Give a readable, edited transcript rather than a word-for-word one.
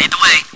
Lead the way.